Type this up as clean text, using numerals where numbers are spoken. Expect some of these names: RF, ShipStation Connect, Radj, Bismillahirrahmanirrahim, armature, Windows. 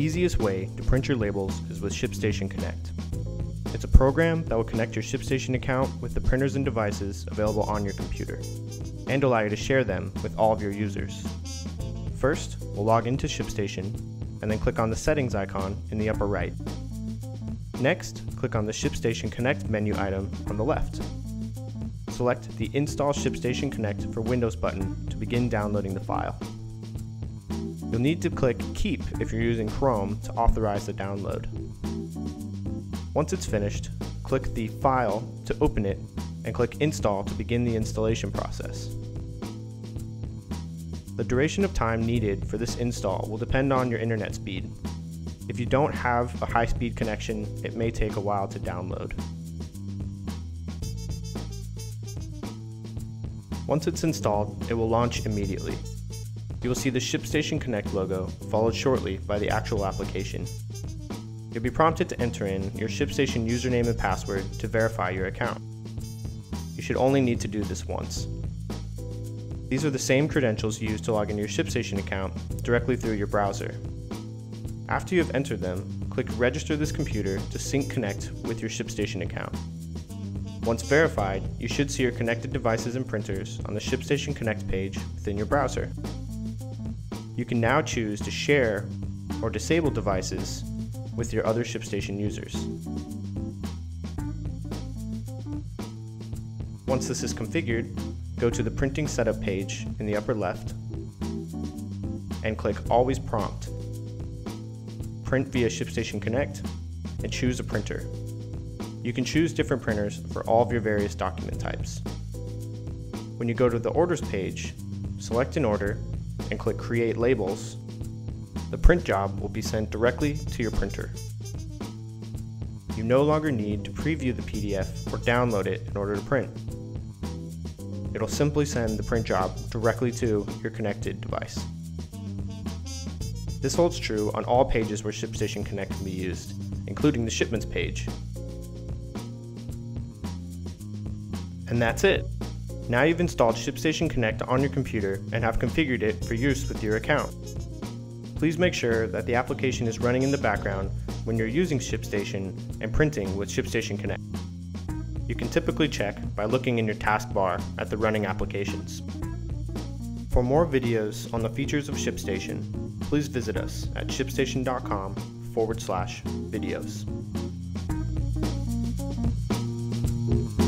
easiest way to print your labels is with ShipStation Connect. It's a program that will connect your ShipStation account with the printers and devices available on your computer, and allow you to share them with all of your users. First, we'll log into ShipStation, and then click on the settings icon in the upper right. Next, click on the ShipStation Connect menu item on the left. Select the Install ShipStation Connect for Windows button to begin downloading the file. You'll need to click Keep if you're using Chrome to authorize the download. Once it's finished, click the File to open it, and click Install to begin the installation process. The duration of time needed for this install will depend on your internet speed. If you don't have a high-speed connection, it may take a while to download. Once it's installed, it will launch immediately. You will see the ShipStation Connect logo, followed shortly by the actual application. You'll be prompted to enter in your ShipStation username and password to verify your account. You should only need to do this once. These are the same credentials used to log into your ShipStation account directly through your browser. After you have entered them, click Register this computer to sync Connect with your ShipStation account. Once verified, you should see your connected devices and printers on the ShipStation Connect page within your browser. You can now choose to share or disable devices with your other ShipStation users. Once this is configured, go to the Printing Setup page in the upper left and click Always Prompt, Print via ShipStation Connect, and choose a printer. You can choose different printers for all of your various document types. When you go to the Orders page, select an order and click Create Labels, the print job will be sent directly to your printer. You no longer need to preview the PDF or download it in order to print. It'll simply send the print job directly to your connected device. This holds true on all pages where ShipStation Connect can be used, including the Shipments page. And that's it! Now you've installed ShipStation Connect on your computer and have configured it for use with your account. Please make sure that the application is running in the background when you're using ShipStation and printing with ShipStation Connect. You can typically check by looking in your taskbar at the running applications. For more videos on the features of ShipStation, please visit us at shipstation.com/videos.